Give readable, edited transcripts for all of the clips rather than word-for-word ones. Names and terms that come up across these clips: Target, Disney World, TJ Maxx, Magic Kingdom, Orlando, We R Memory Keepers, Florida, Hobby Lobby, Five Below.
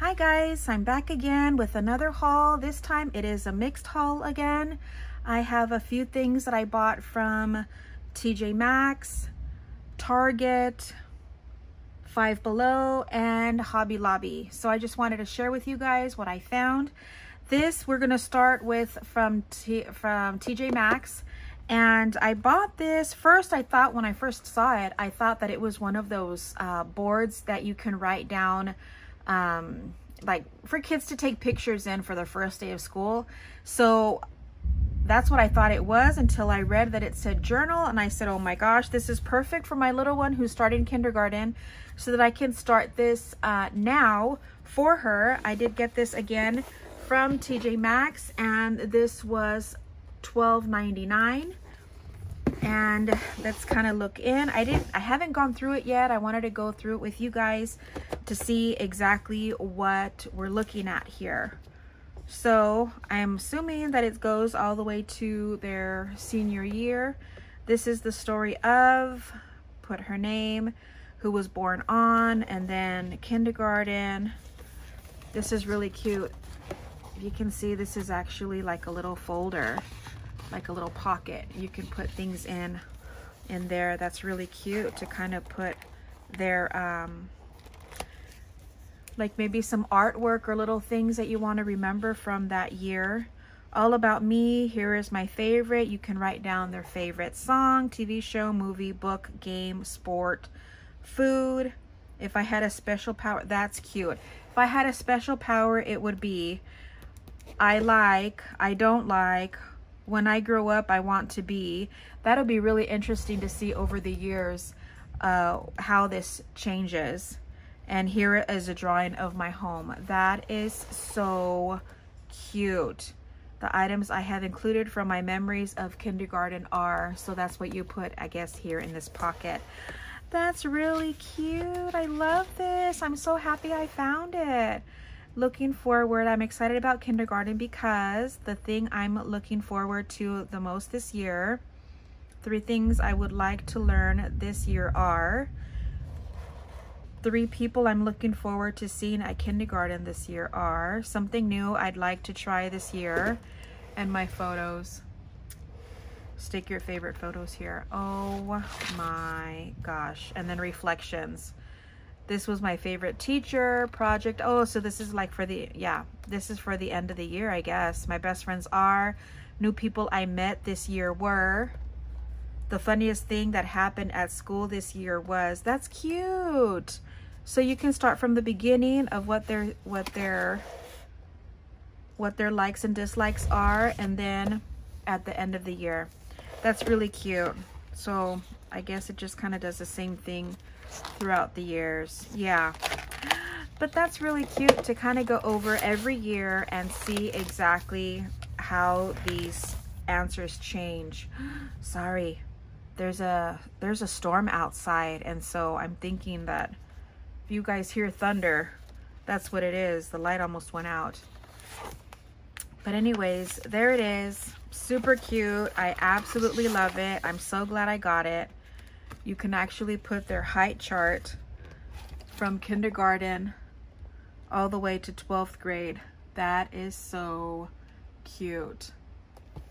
Hi guys, I'm back again with another haul. This time it is a mixed haul again. I have a few things that I bought from TJ Maxx, Target, Five Below, and Hobby Lobby. So I just wanted to share with you guys what I found. This we're gonna start with from TJ Maxx. And I bought this first. I thought when I first saw it, I thought that it was one of those boards that you can write down like for kids to take pictures in for their first day of school. So that's what I thought it was until I read that it said journal, and I said, oh my gosh, this is perfect for my little one who's starting kindergarten, so that I can start this now for her. I did get this again from TJ Maxx, and this was $12.99. And let's kind of look in. I haven't gone through it yet. I wanted to go through it with you guys to see exactly what we're looking at here. So I'm assuming that it goes all the way to their senior year. This is the story of, put her name, who was born on, and then kindergarten. This is really cute. If you can see, this is actually like a little folder, like a little pocket. You can put things in there. That's really cute to kind of put their, like maybe some artwork or little things that you want to remember from that year. All about me, here is my favorite. You can write down their favorite song, TV show, movie, book, game, sport, food. If I had a special power, that's cute. If I had a special power, it would be, I like, I don't like, when I grow up, I want to be. That'll be really interesting to see over the years how this changes. And here is a drawing of my home. That is so cute. The items I have included from my memories of kindergarten are, so that's what you put, I guess, here in this pocket. That's really cute. I love this. I'm so happy I found it. Looking forward, I'm excited about kindergarten because the thing I'm looking forward to the most this year, three things I would like to learn this year are, three people I'm looking forward to seeing at kindergarten this year are, something new I'd like to try this year, and my photos. Stick your favorite photos here. Oh my gosh. And then reflections. This was my favorite teacher project. Oh, so this is like for the, yeah, this is for the end of the year, I guess. My best friends are, new people I met this year were, the funniest thing that happened at school this year was. That's cute. So you can start from the beginning of what their likes and dislikes are, and then at the end of the year. That's really cute. So I guess it just kind of does the same thing throughout the years. Yeah, but that's really cute to kind of go over every year and see exactly how these answers change. Sorry, there's a storm outside, and so I'm thinking that if you guys hear thunder, that's what it is. The light almost went out. But anyways, there it is. Super cute. I absolutely love it. I'm so glad I got it. You can actually put their height chart from kindergarten all the way to 12th grade. That is so cute.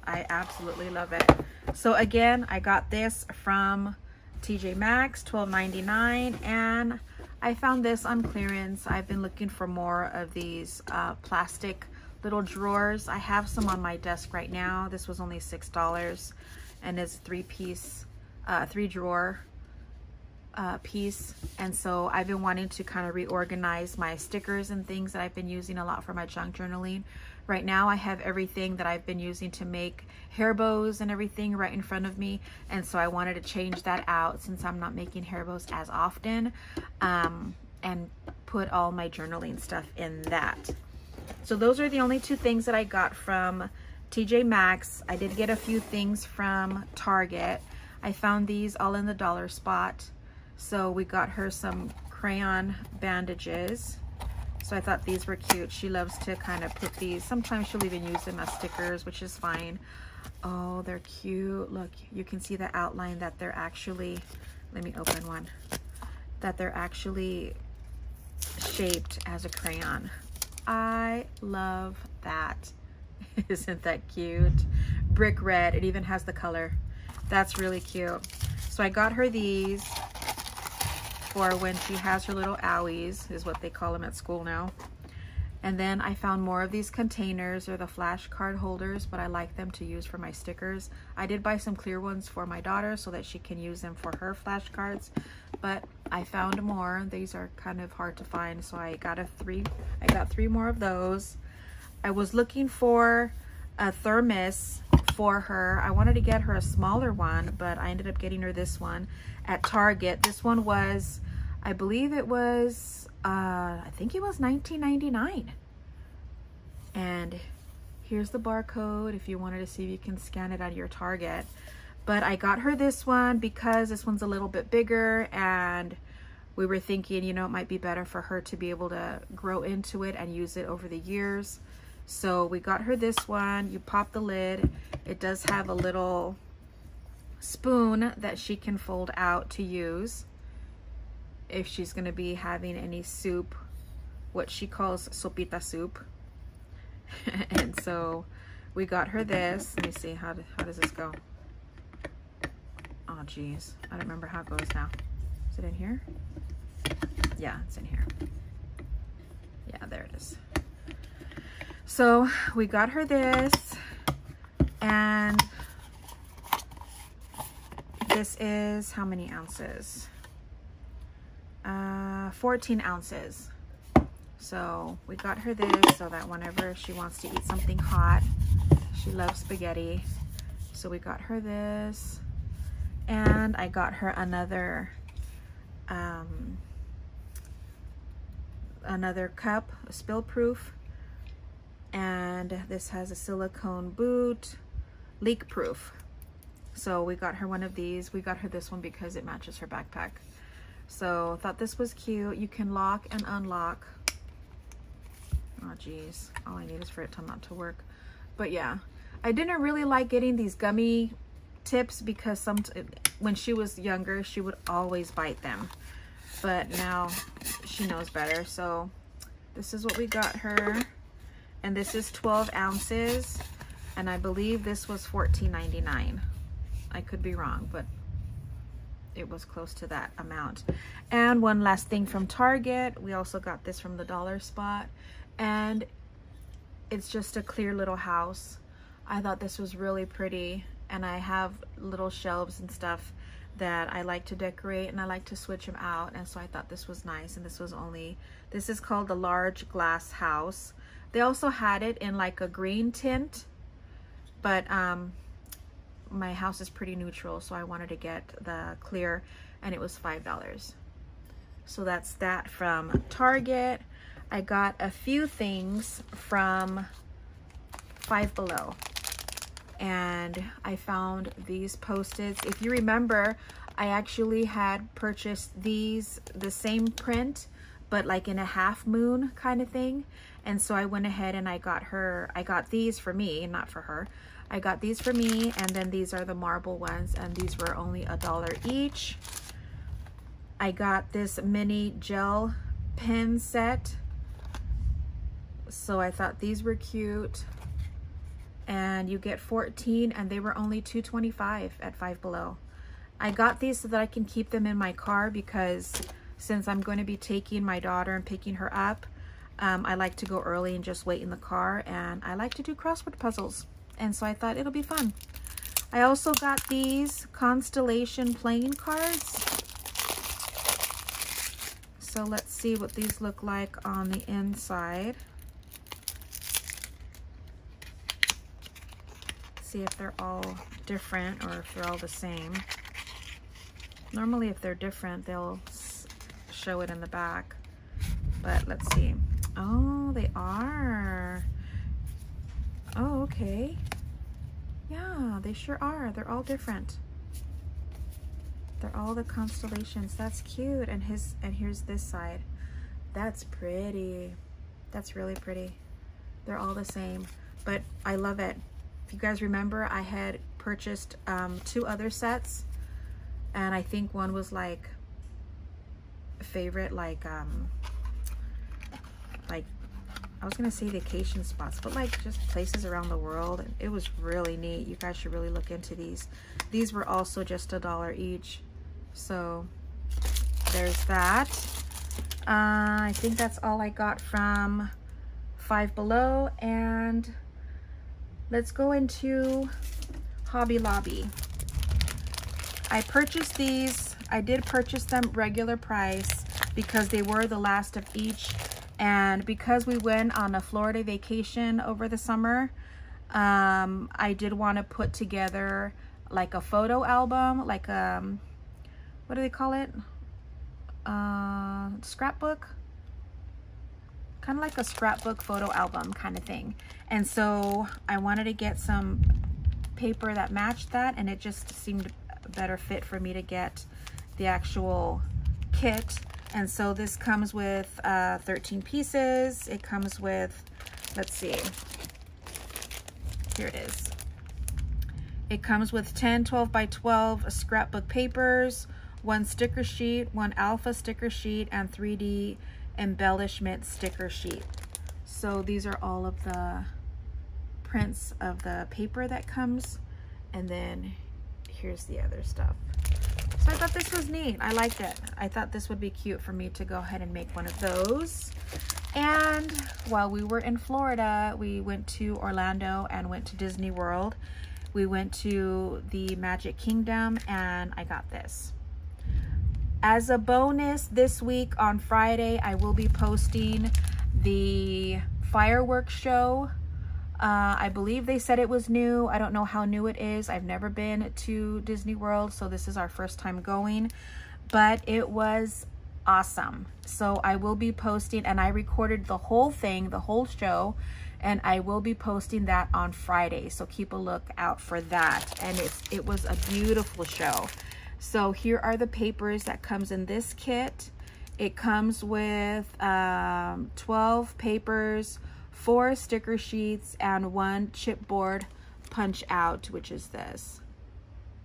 I absolutely love it. So again, I got this from TJ Maxx, $12.99, and I found this on clearance. I've been looking for more of these plastic little drawers. I have some on my desk right now. This was only $6, and it's three drawer piece. And so I've been wanting to kind of reorganize my stickers and things that I've been using a lot for my junk journaling. Right now I have everything that I've been using to make hair bows and everything right in front of me, and so I wanted to change that out since I'm not making hair bows as often, and put all my journaling stuff in that. So those are the only two things that I got from TJ Maxx. I did get a few things from Target. I found these all in the dollar spot. So we got her some crayon bandages. So I thought these were cute. She loves to kind of put these. Sometimes she'll even use them as stickers, which is fine. Oh, they're cute. Look, you can see the outline that they're actually, let me open one, that they're actually shaped as a crayon. I love that. Isn't that cute? Brick red. It even has the color. That's really cute. So I got her these for when she has her little owies, is what they call them at school now. And then I found more of these containers, or the flash card holders, but I like them to use for my stickers. I did buy some clear ones for my daughter so that she can use them for her flashcards, but I found more. These are kind of hard to find, so I got three more of those. I was looking for a thermos for her. I wanted to get her a smaller one, but I ended up getting her this one at Target. This one was, I believe it was I think it was $19.99. And here's the barcode if you wanted to see if you can scan it on your Target. But I got her this one because this one's a little bit bigger, and we were thinking, you know, it might be better for her to be able to grow into it and use it over the years. So we got her this one. You pop the lid. It does have a little spoon that she can fold out to use if she's gonna be having any soup, what she calls sopita soup. And so we got her this. Let me see, how does this go? Oh geez, I don't remember how it goes now. Is it in here? Yeah, it's in here. Yeah, there it is. So we got her this, and this is how many ounces? 14 ounces. So we got her this so that whenever she wants to eat something hot, she loves spaghetti. So we got her this, and I got her another cup, spill proof, and this has a silicone boot, leak proof. So we got her one of these. We got her this one because it matches her backpack. So I thought this was cute. You can lock and unlock. Oh geez, all I need is for it to not to work. But yeah, I didn't really like getting these gummy tips because when she was younger, she would always bite them. But now she knows better. So this is what we got her. And this is 12 ounces. And I believe this was $14.99. I could be wrong, but it was close to that amount. And one last thing from Target, we also got this from the dollar spot, and it's just a clear little house. I thought this was really pretty, and I have little shelves and stuff that I like to decorate, and I like to switch them out, and so I thought this was nice. And this is called the large glass house. They also had it in like a green tint, but my house is pretty neutral, so I wanted to get the clear, and it was $5. So that's that from Target. I got a few things from Five Below, and I found these Post-its. If you remember, I actually had purchased these, the same print, but like in a half moon kind of thing. And so I went ahead and I got these for me, not for her. I got these for me, and then these are the marble ones, and these were only $1 each. I got this mini gel pen set, so I thought these were cute. And you get 14, and they were only $2.25 at Five Below. I got these so that I can keep them in my car, because since I'm going to be taking my daughter and picking her up, I like to go early and just wait in the car, and I like to do crossword puzzles. And so I thought it'll be fun. I also got these Constellation playing cards. So let's see what these look like on the inside. See if they're all different or if they're all the same. Normally if they're different, they'll show it in the back. But let's see. Oh, they are. Oh, okay. Yeah, they sure are. They're all different. They're all the constellations. That's cute. And here's this side. That's pretty. That's really pretty. They're all the same, but I love it. If you guys remember, I had purchased two other sets, and I think one was like favorite, like I was gonna say vacation spots, but like just places around the world. And it was really neat. You guys should really look into these. These were also just $1 each. So there's that. I think that's all I got from Five Below. And let's go into Hobby Lobby. I purchased these. I did purchase them regular price because they were the last of each. And because we went on a Florida vacation over the summer, I did want to put together like a photo album, like what do they call it? Scrapbook? Kind of like a scrapbook photo album kind of thing. And so I wanted to get some paper that matched that, and it just seemed a better fit for me to get the actual kit. And so this comes with 13 pieces. It comes with, let's see, here it is. It comes with 10 12 by 12 scrapbook papers, one sticker sheet, one alpha sticker sheet, and 3D embellishment sticker sheet. So these are all of the prints of the paper that comes. And then here's the other stuff. So I thought this was neat. I liked it. I thought this would be cute for me to go ahead and make one of those. And while we were in Florida, we went to Orlando and went to Disney World. We went to the Magic Kingdom, and I got this. As a bonus, this week on Friday, I will be posting the fireworks show. I believe they said it was new. I don't know how new it is. I've never been to Disney World, so this is our first time going, but it was awesome. So I will be posting, and I recorded the whole thing, the whole show, and I will be posting that on Friday. So keep a look out for that. And it was a beautiful show. So here are the papers that comes in this kit. It comes with 12 papers, 4 sticker sheets, and 1 chipboard punch out, which is this.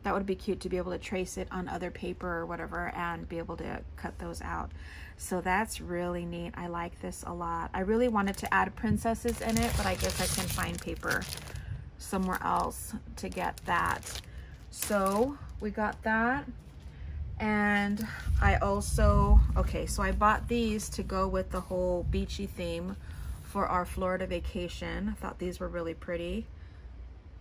That would be cute to be able to trace it on other paper or whatever and be able to cut those out. So that's really neat. I like this a lot. I really wanted to add princesses in it, but I guess I can find paper somewhere else to get that. So we got that. And I also, okay, so I bought these to go with the whole beachy theme for our Florida vacation. I thought these were really pretty.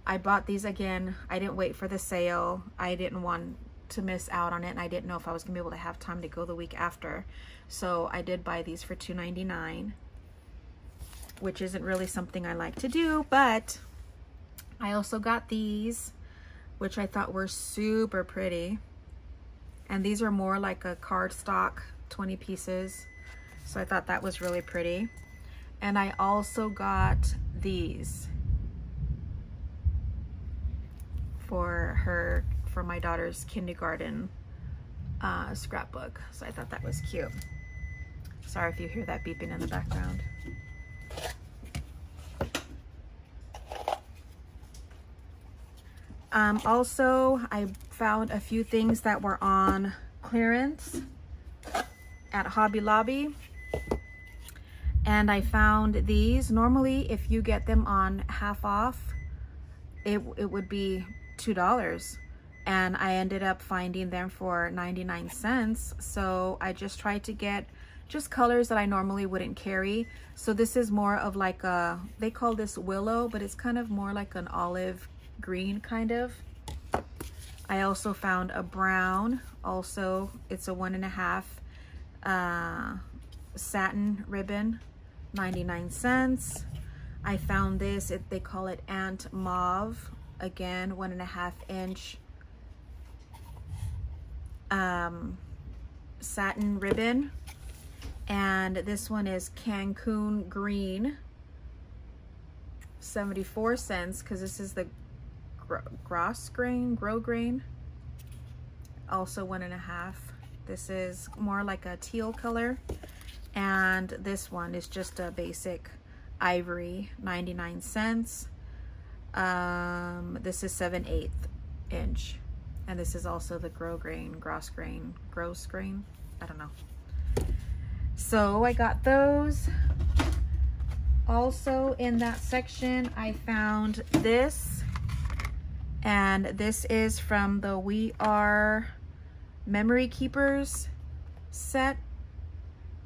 I bought these again. I didn't wait for the sale. I didn't want to miss out on it, and I didn't know if I was gonna be able to have time to go the week after. So I did buy these for $2.99, which isn't really something I like to do, but I also got these, which I thought were super pretty. And these are more like a cardstock, 20 pieces. So I thought that was really pretty. And I also got these for my daughter's kindergarten scrapbook. So I thought that was cute. Sorry if you hear that beeping in the background. Also, I found a few things that were on clearance at Hobby Lobby. And I found these. Normally, if you get them on half off, it would be $2. And I ended up finding them for 99 cents. So I just tried to get just colors that I normally wouldn't carry. So this is more of like a, they call this willow, but it's kind of more like an olive green kind of. I also found a brown. Also, it's a 1.5 satin ribbon. 99 cents. I found this, they call it Ant Mauve. Again, 1.5 inch satin ribbon. And this one is Cancun Green, 74 cents, because this is the grow grain. Also 1.5. This is more like a teal color. And this one is just a basic ivory, 99 cents. This is 7/8 inch. And this is also the gross grain, I don't know. So I got those. Also in that section, I found this, and this is from the We R Memory Keepers set,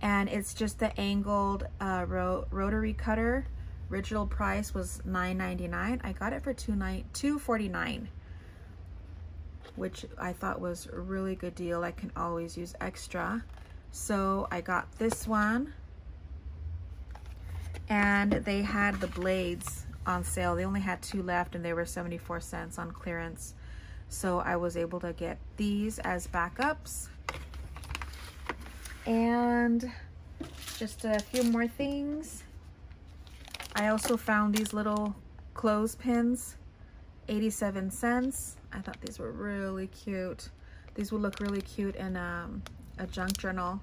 and it's just the angled rotary cutter. Original price was $9.99. I got it for $2.49, which I thought was a really good deal. I can always use extra. So I got this one, and they had the blades on sale. They only had two left, and they were 74 cents on clearance. So I was able to get these as backups. And just a few more things. I also found these little clothespins, 87 cents. I thought these were really cute. These would look really cute in a junk journal.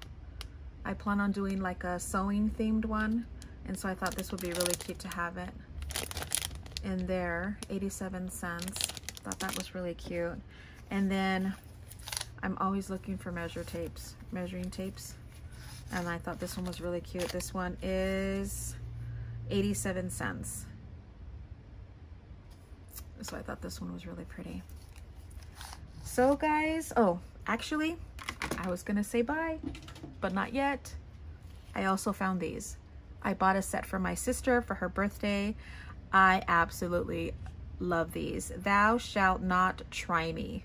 I plan on doing like a sewing themed one, and so I thought this would be really cute to have it in there. 87 cents. Thought that was really cute. And then I'm always looking for measuring tapes, and I thought this one was really cute. This one is 87 cents. So I thought this one was really pretty. So guys, oh, actually, I was gonna say bye, but not yet. I also found these. I bought a set for my sister for her birthday. I absolutely love these. Thou shalt not try me,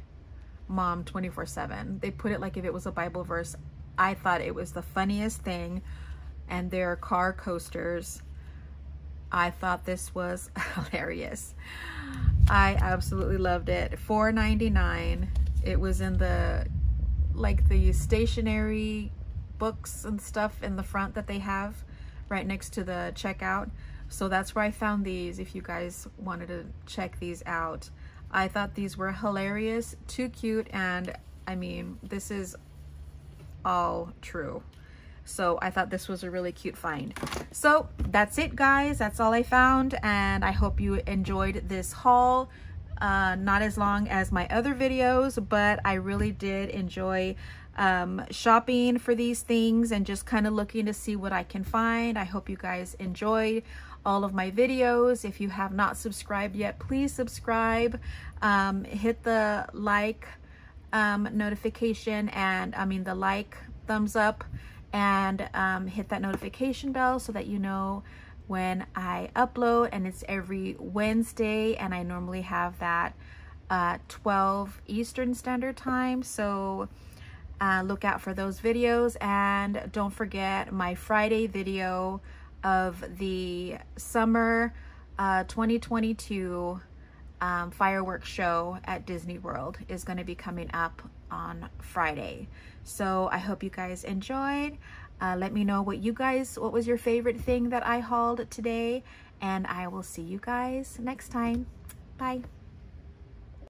Mom 24/7. They put it like if it was a Bible verse. I thought it was the funniest thing. And they're car coasters. I thought this was hilarious. I absolutely loved it. $4.99. It was in the like the stationery books and stuff in the front that they have right next to the checkout. So that's where I found these if you guys wanted to check these out. I thought these were hilarious, too cute, and I mean, this is all true. So I thought this was a really cute find. So that's it, guys. That's all I found, and I hope you enjoyed this haul. Not as long as my other videos, but I really did enjoy shopping for these things and just kind of looking to see what I can find. I hope you guys enjoyed all of my videos. If you have not subscribed yet, please subscribe. Hit the like notification, and I mean the like thumbs up, and hit that notification bell so that you know when I upload, and it's every Wednesday, and I normally have that 12 Eastern Standard Time. So look out for those videos, and don't forget my Friday video of the summer 2022 fireworks show at Disney World is going to be coming up on Friday. So I hope you guys enjoyed. Let me know what was your favorite thing that I hauled today, and I will see you guys next time. Bye.